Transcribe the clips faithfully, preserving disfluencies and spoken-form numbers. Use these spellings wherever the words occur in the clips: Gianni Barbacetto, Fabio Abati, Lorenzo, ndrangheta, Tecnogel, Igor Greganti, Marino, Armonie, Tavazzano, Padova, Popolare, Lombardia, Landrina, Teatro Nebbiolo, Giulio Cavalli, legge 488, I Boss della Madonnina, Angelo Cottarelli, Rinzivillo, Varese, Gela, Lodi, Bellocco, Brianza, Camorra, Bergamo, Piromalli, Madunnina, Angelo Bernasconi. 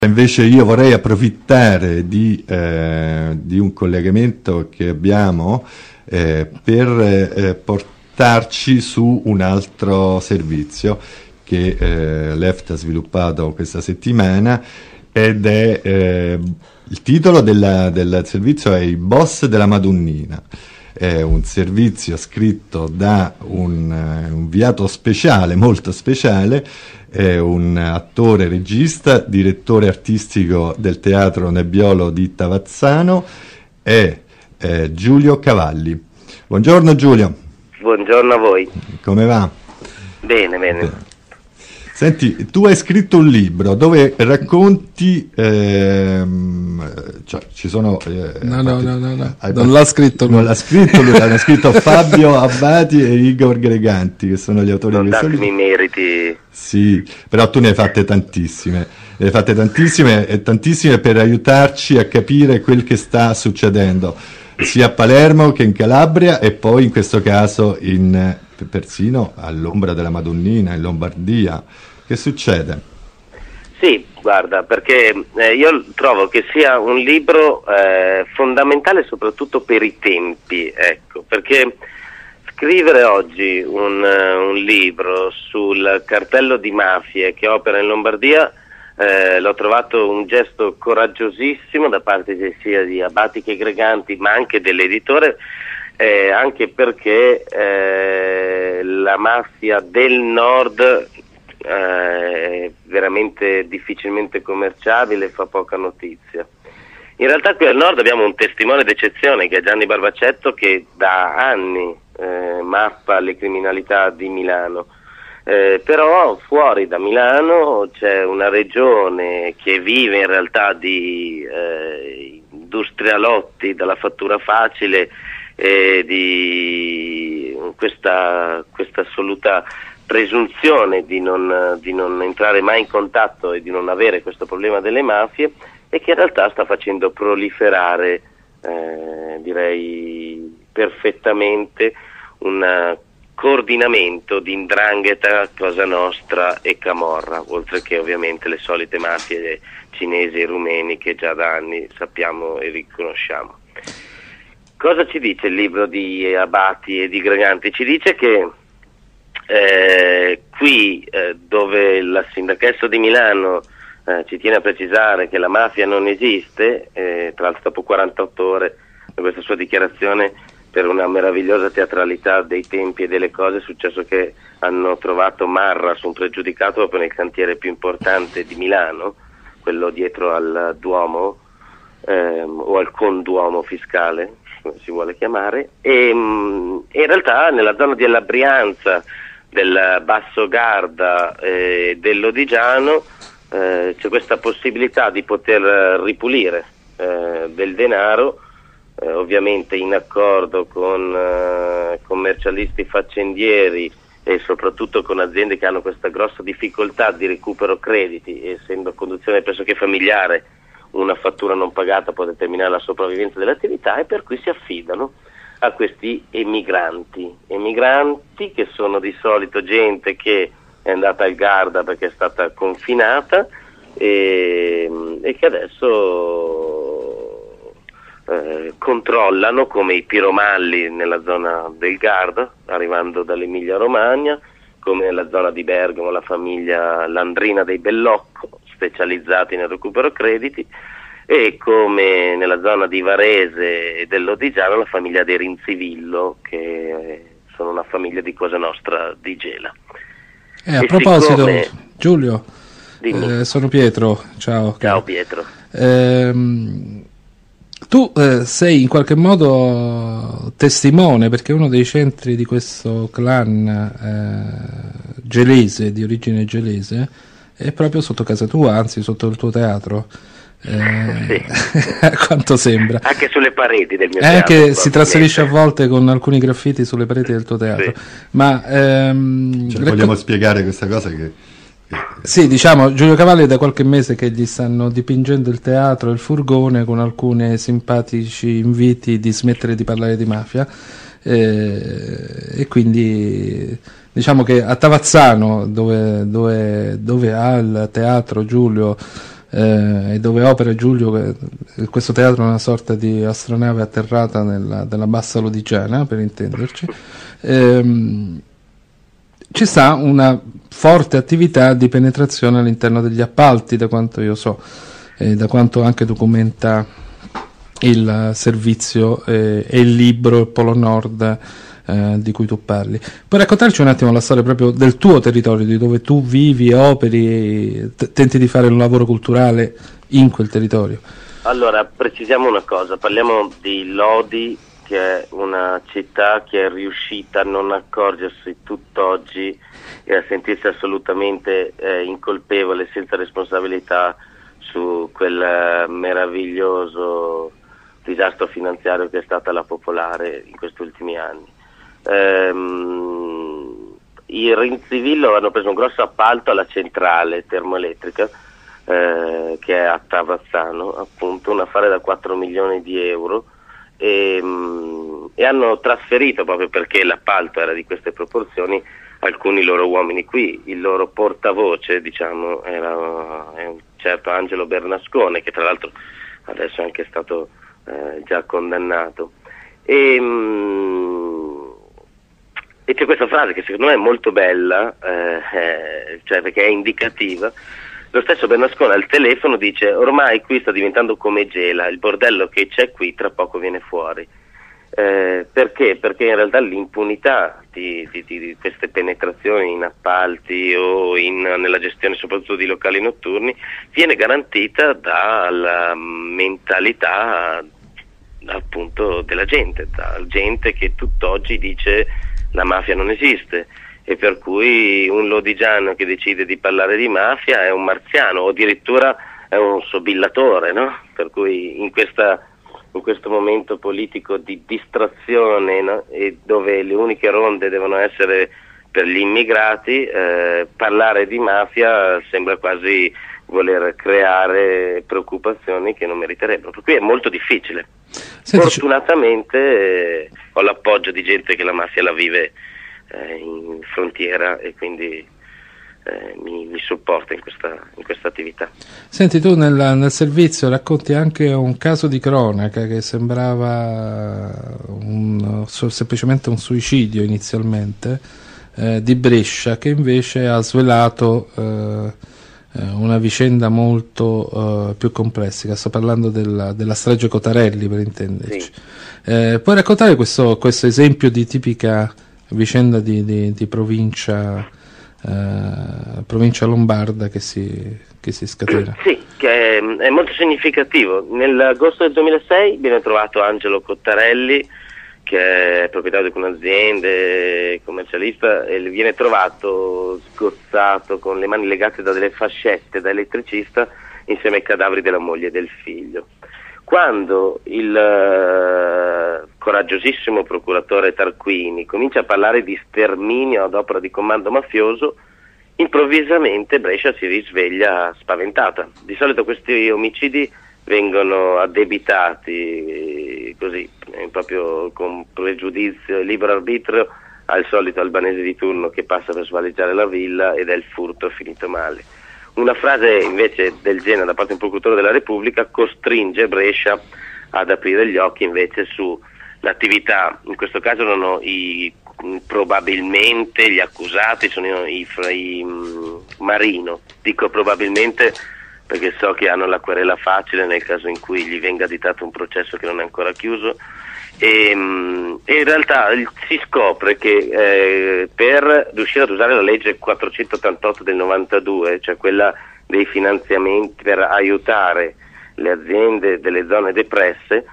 Invece io vorrei approfittare di, eh, di un collegamento che abbiamo eh, per eh, portarci su un altro servizio che eh, LEFT ha sviluppato questa settimana ed è eh, il titolo della, del servizio è I Boss della Madonnina. È un servizio scritto da un, un inviato speciale, molto speciale, è un attore, regista, direttore artistico del Teatro Nebbiolo di Tavazzano, è, è Giulio Cavalli. Buongiorno Giulio. Buongiorno a voi. Come va? Bene, bene. Beh. Senti, tu hai scritto un libro dove racconti, ehm, cioè ci sono... Eh, no, no, no, no, no, non l'ha scritto lui. Non l'ha scritto lui, l'hanno scritto Fabio Abati e Igor Greganti, che sono gli autori di questo libro. Non darmi meriti. Sì, però tu ne hai fatte tantissime, ne hai fatte tantissime e tantissime per aiutarci a capire quel che sta succedendo, sia a Palermo che in Calabria e poi in questo caso in persino all'ombra della Madonnina in Lombardia. Che succede? Sì, guarda, perché eh, io trovo che sia un libro eh, fondamentale soprattutto per i tempi, ecco, perché scrivere oggi un, un libro sul cartello di mafie che opera in Lombardia eh, l'ho trovato un gesto coraggiosissimo da parte sia di Abati che Greganti, ma anche dell'editore, Eh, anche perché eh, la mafia del nord eh, è veramente difficilmente commerciabile, fa poca notizia. In realtà qui al nord abbiamo un testimone d'eccezione che è Gianni Barbacetto, che da anni eh, mappa le criminalità di Milano, eh, però fuori da Milano c'è una regione che vive in realtà di eh, industrialotti dalla fattura facile e di questa, questa assoluta presunzione di non, di non entrare mai in contatto e di non avere questo problema delle mafie, e che in realtà sta facendo proliferare eh, direi perfettamente un coordinamento di ndrangheta, Cosa Nostra e Camorra, oltre che ovviamente le solite mafie cinesi e rumeni che già da anni sappiamo e riconosciamo. Cosa ci dice il libro di Abati e di Greganti? Ci dice che eh, qui eh, dove la sindacessa di Milano eh, ci tiene a precisare che la mafia non esiste, eh, tra l'altro dopo quarantotto ore da questa sua dichiarazione, per una meravigliosa teatralità dei tempi e delle cose, è successo che hanno trovato Marra su un pregiudicato proprio nel cantiere più importante di Milano, quello dietro al Duomo ehm, o al Conduomo fiscale, si vuole chiamare, e, e in realtà nella zona della Brianza, del Basso Garda e eh, dell'Odigiano eh, c'è questa possibilità di poter ripulire eh, del denaro, eh, ovviamente in accordo con eh, commercialisti faccendieri e soprattutto con aziende che hanno questa grossa difficoltà di recupero crediti, essendo conduzione pressoché familiare. Una fattura non pagata può determinare la sopravvivenza dell'attività, e per cui si affidano a questi emigranti, emigranti che sono di solito gente che è andata al Garda perché è stata confinata e, e che adesso eh, controllano come i piromalli nella zona del Garda, arrivando dall'Emilia Romagna, come nella zona di Bergamo la famiglia Landrina dei Bellocco, specializzati nel recupero crediti, e come nella zona di Varese e dell'Odigiano la famiglia dei Rinzivillo, che sono una famiglia di Cosa Nostra di Gela. Eh, a e proposito, siccome... Giulio, eh, sono Pietro, ciao. Ciao Pietro. Eh, tu eh, sei in qualche modo testimone, perché uno dei centri di questo clan eh, gelese, di origine gelese, è proprio sotto casa tua, anzi sotto il tuo teatro, eh, sì. A quanto sembra anche sulle pareti del mio teatro, anche si trasferisce a volte con alcuni graffiti sulle pareti del tuo teatro, sì. Ma ehm, cioè, vogliamo spiegare questa cosa che sì, diciamo, Giulio Cavalli è da qualche mese che gli stanno dipingendo il teatro e il furgone con alcuni simpatici inviti di smettere di parlare di mafia, eh, e quindi diciamo che a Tavazzano, dove, dove, dove ha il teatro Giulio, eh, e dove opera Giulio, che, questo teatro è una sorta di astronave atterrata nella, della bassa lodigiana, per intenderci, ehm, ci sta una forte attività di penetrazione all'interno degli appalti, da quanto io so, e da quanto anche documenta il servizio eh, e il libro Polo Nord eh, di cui tu parli. Puoi raccontarci un attimo la storia proprio del tuo territorio, di dove tu vivi e operi, t- tenti di fare un lavoro culturale in quel territorio? Allora, precisiamo una cosa, parliamo di Lodi, che è una città che è riuscita a non accorgersi tutt'oggi e a sentirsi assolutamente eh, incolpevole, senza responsabilità, su quel meraviglioso disastro finanziario che è stata la Popolare in questi ultimi anni. Ehm, I Rinzivillo hanno preso un grosso appalto alla centrale termoelettrica eh, che è a Tavazzano, appunto, un affare da quattro milioni di euro, e, mh, e hanno trasferito, proprio perché l'appalto era di queste proporzioni, alcuni loro uomini qui. Il loro portavoce, diciamo, era è un certo Angelo Bernasconi, che tra l'altro adesso è anche stato eh, già condannato. E, mh, e c'è questa frase che secondo me è molto bella, eh, cioè perché è indicativa. Lo stesso Bernasconi al telefono dice: ormai qui sta diventando come Gela, il bordello che c'è qui tra poco viene fuori. Eh, perché? Perché in realtà l'impunità di, di, di queste penetrazioni in appalti o in, nella gestione soprattutto di locali notturni viene garantita dalla mentalità, appunto, della gente, da gente che tutt'oggi dice la mafia non esiste, e per cui un lodigiano che decide di parlare di mafia è un marziano o addirittura è un sobillatore, no? Per cui in questa in questo momento politico di distrazione, no? E dove le uniche ronde devono essere per gli immigrati, eh, parlare di mafia sembra quasi voler creare preoccupazioni che non meriterebbero, per cui è molto difficile. Senti, fortunatamente eh, ho l'appoggio di gente che la mafia la vive eh, in frontiera e quindi Eh, mi, mi supporta in questa, in questa attività. Senti, tu nel, nel servizio racconti anche un caso di cronaca che sembrava un, semplicemente un suicidio inizialmente, eh, di Brescia, che invece ha svelato eh, una vicenda molto eh, più complessa. Sto parlando della, della strage Cottarelli, per intenderci. Sì. Eh, puoi raccontare questo, questo esempio di tipica vicenda di, di, di provincia Uh, provincia lombarda che si, che si scatena? Sì, che è, è molto significativo. Nell'agosto del duemilasei viene trovato Angelo Cottarelli, che è proprietario di un'azienda, commercialista, e viene trovato sgozzato con le mani legate da delle fascette da elettricista insieme ai cadaveri della moglie e del figlio. Quando il eh, coraggiosissimo procuratore Tarquini comincia a parlare di sterminio ad opera di comando mafioso, improvvisamente Brescia si risveglia spaventata. Di solito questi omicidi vengono addebitati eh, così, eh, proprio con pregiudizio e libero arbitrio al solito albanese di turno che passa per svaleggiare la villa, ed è il furto finito male. Una frase invece del genere da parte del procuratore della Repubblica costringe Brescia ad aprire gli occhi invece sull'attività, in questo caso erano i, probabilmente gli accusati sono i, i, i Marino, dico probabilmente perché so che hanno la querela facile nel caso in cui gli venga additato un processo che non è ancora chiuso, e, e in realtà si scopre che eh, per riuscire ad usare la legge quattrocentottantotto del novantadue, cioè quella dei finanziamenti per aiutare le aziende delle zone depresse,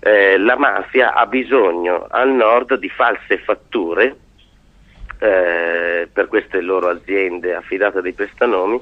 eh, la mafia ha bisogno al nord di false fatture eh, per queste loro aziende affidate a dei prestanomi,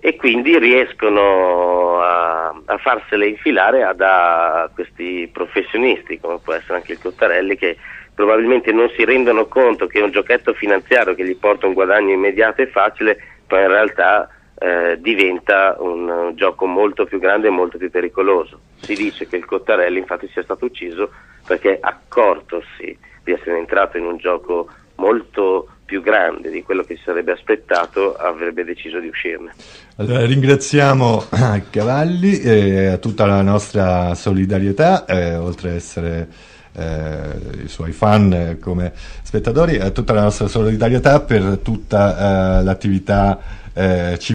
e quindi riescono a, a farsele infilare a, da questi professionisti, come può essere anche il Cottarelli, che probabilmente non si rendono conto che è un giochetto finanziario che gli porta un guadagno immediato e facile, poi in realtà eh, diventa un, un gioco molto più grande e molto più pericoloso. Si dice che il Cottarelli infatti sia stato ucciso perché, accortosi di essere entrato in un gioco molto più grande di quello che si sarebbe aspettato, avrebbe deciso di uscirne. Allora, ringraziamo Cavalli e a tutta la nostra solidarietà, eh, oltre ad essere eh, i suoi fan eh, come spettatori, a tutta la nostra solidarietà per tutta eh, l'attività eh, civile